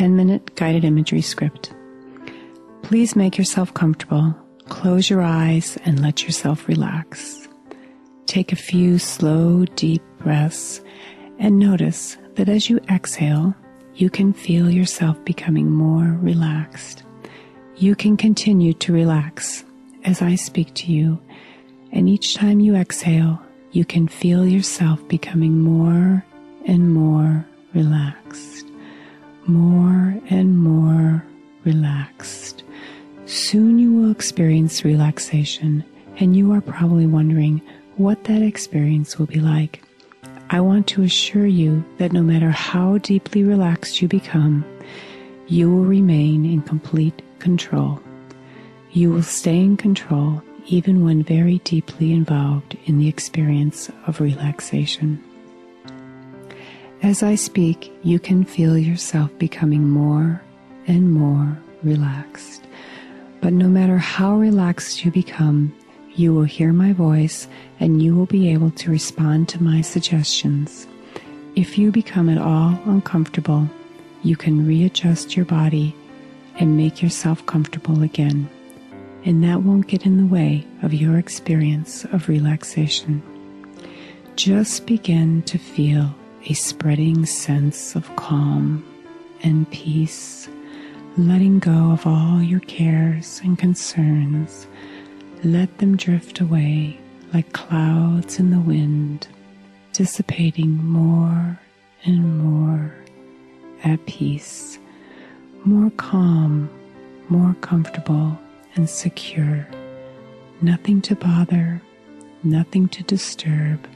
10-minute guided imagery script. Please make yourself comfortable. Close your eyes and let yourself relax. Take a few slow, deep breaths and notice that as you exhale, you can feel yourself becoming more relaxed. You can continue to relax as I speak to you, and each time you exhale, you can feel yourself becoming more and more relaxed, more and more relaxed. Soon you will experience relaxation, and you are probably wondering what that experience will be like. I want to assure you that no matter how deeply relaxed you become, you will remain in complete control. You will stay in control even when very deeply involved in the experience of relaxation. As I speak, you can feel yourself becoming more and more relaxed. But no matter how relaxed you become, you will hear my voice and you will be able to respond to my suggestions. If you become at all uncomfortable, you can readjust your body and make yourself comfortable again. And that won't get in the way of your experience of relaxation. Just begin to feel a spreading sense of calm and peace, letting go of all your cares and concerns. Let them drift away like clouds in the wind, dissipating more and more at peace, more calm, more comfortable, and secure. Nothing to bother, nothing to disturb,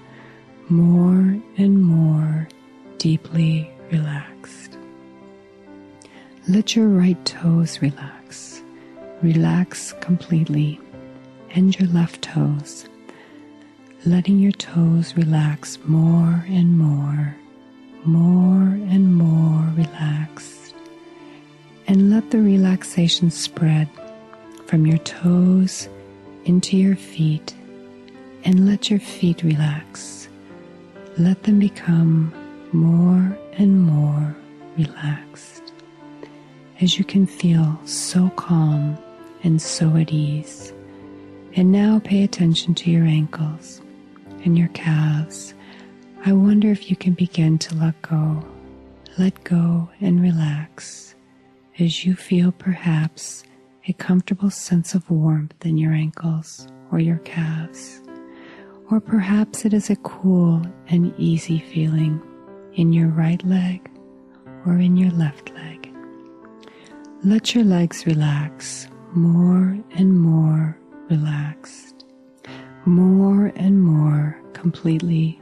more and more deeply relaxed. Let your right toes relax. Relax completely. And your left toes. Letting your toes relax more and more. More and more relaxed. And let the relaxation spread from your toes into your feet, and let your feet relax. Let them become more and more relaxed, as you can feel so calm and so at ease. And now pay attention to your ankles and your calves. I wonder if you can begin to let go and relax, as you feel perhaps a comfortable sense of warmth in your ankles or your calves. Or perhaps it is a cool and easy feeling in your right leg or in your left leg. Let your legs relax, more and more relaxed, more and more completely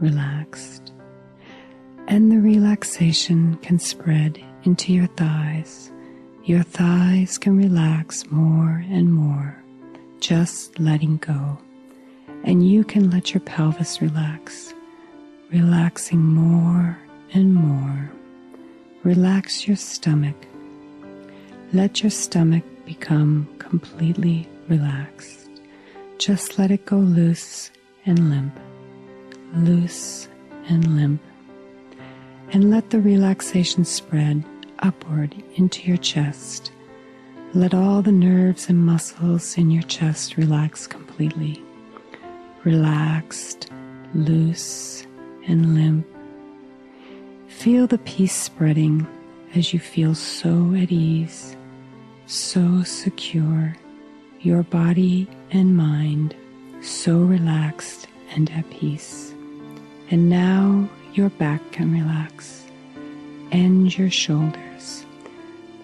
relaxed. And the relaxation can spread into your thighs. Your thighs can relax more and more, just letting go. And you can let your pelvis relax, relaxing more and more. Relax your stomach. Let your stomach become completely relaxed. Just let it go loose and limp, loose and limp. And let the relaxation spread upward into your chest. Let all the nerves and muscles in your chest relax completely. Relaxed, loose, and limp. Feel the peace spreading as you feel so at ease, so secure, your body and mind so relaxed and at peace. And now your back can relax, and your shoulders.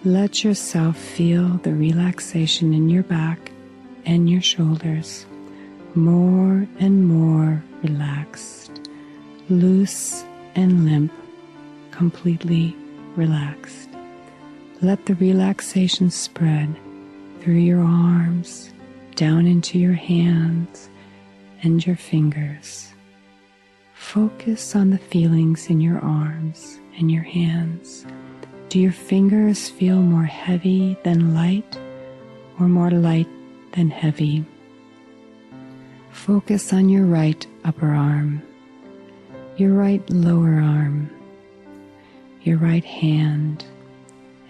Let yourself feel the relaxation in your back and your shoulders, more and more relaxed, loose and limp, completely relaxed. Let the relaxation spread through your arms, down into your hands and your fingers. Focus on the feelings in your arms and your hands. Do your fingers feel more heavy than light, or more light than heavy? Focus on your right upper arm, your right lower arm, your right hand,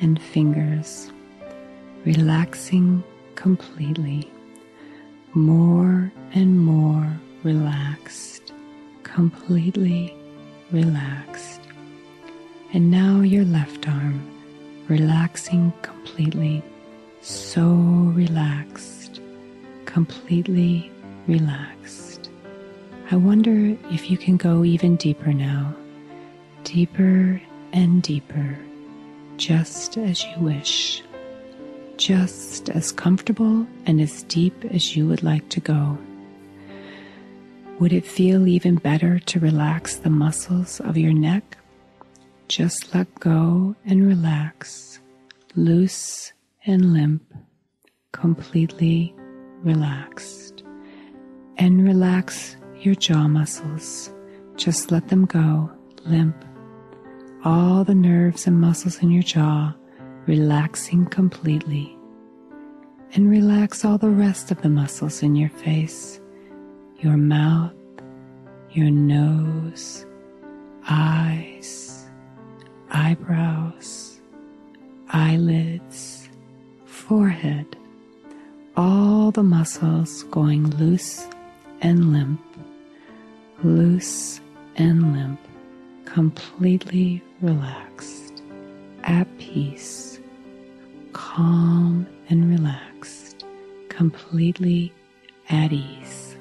and fingers, relaxing completely, more and more relaxed, completely relaxed. And now your left arm, relaxing completely, so relaxed, completely relaxed. I wonder if you can go even deeper now, deeper and deeper, just as you wish, just as comfortable and as deep as you would like to go. Would it feel even better to relax the muscles of your neck? Just let go and relax, loose and limp, completely relaxed. And relax your jaw muscles, just let them go, limp. All the nerves and muscles in your jaw relaxing completely. And relax all the rest of the muscles in your face, your mouth, your nose, eyes, eyebrows, eyelids, forehead, all the muscles going loose and limp, loose and limp, completely relaxed, at peace, calm and relaxed, completely at ease.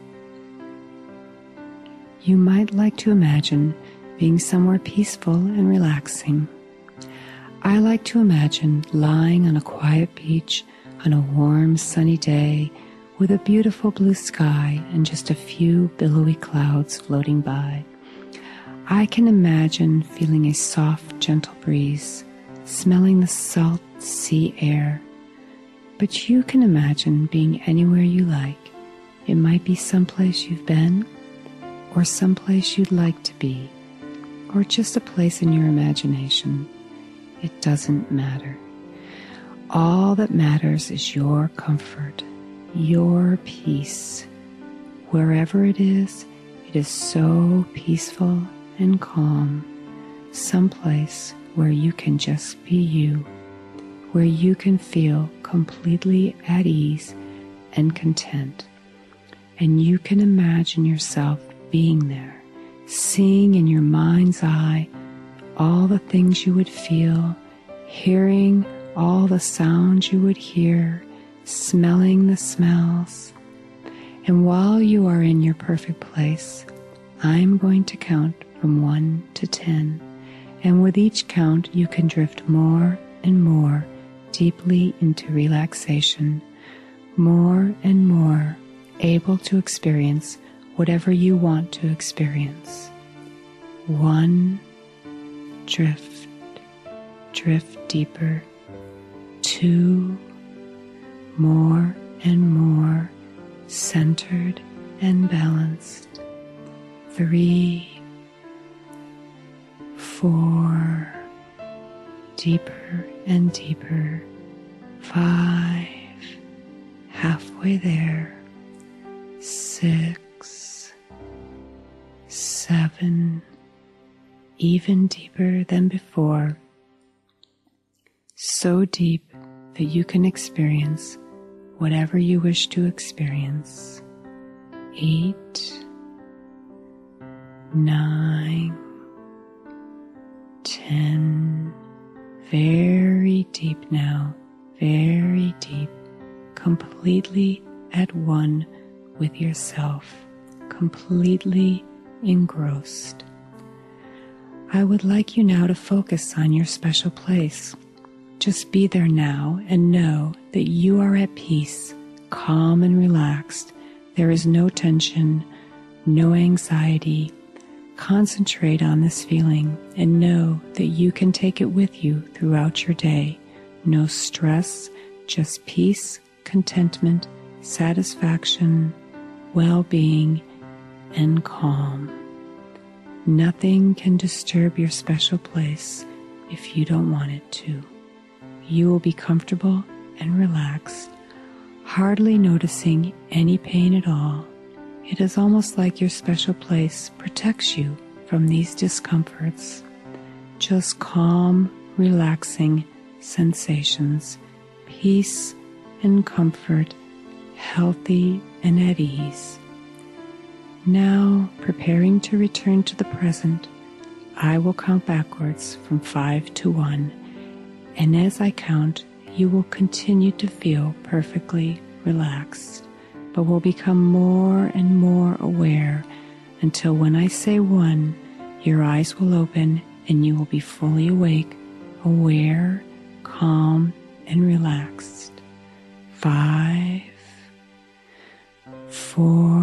You might like to imagine being somewhere peaceful and relaxing. I like to imagine lying on a quiet beach on a warm sunny day with a beautiful blue sky and just a few billowy clouds floating by. I can imagine feeling a soft, gentle breeze, smelling the salt sea air. But you can imagine being anywhere you like. It might be someplace you've been, or someplace you'd like to be, or just a place in your imagination. It doesn't matter. All that matters is your comfort, your peace. Wherever it is so peaceful and calm, someplace where you can just be you, where you can feel completely at ease and content. And you can imagine yourself being there, seeing in your mind's eye all the things you would feel, hearing all the sounds you would hear, smelling the smells. And while you are in your perfect place, I'm going to count from 1 to 10. And with each count, you can drift more and more deeply into relaxation, more and more able to experience whatever you want to experience. 1, drift, drift deeper. 2, more and more centered and balanced. 3, 4, deeper and deeper. 5, halfway there. 6, 7, even deeper than before, so deep that you can experience whatever you wish to experience. 8, 9, 10, very deep now, very deep, completely at one with yourself, completely engrossed. I would like you now to focus on your special place. Just be there now and know that you are at peace, calm and relaxed. There is no tension, no anxiety. Concentrate on this feeling and know that you can take it with you throughout your day. No stress, just peace, contentment, satisfaction, well-being, and calm. Nothing can disturb your special place if you don't want it to. You will be comfortable and relaxed, hardly noticing any pain at all. It is almost like your special place protects you from these discomforts. Just calm, relaxing, sensations, peace and comfort, healthy and at ease. Now, preparing to return to the present, I will count backwards from 5 to 1, and as I count, you will continue to feel perfectly relaxed, but will become more and more aware until when I say 1, your eyes will open and you will be fully awake, aware, calm, and relaxed. 5, 4,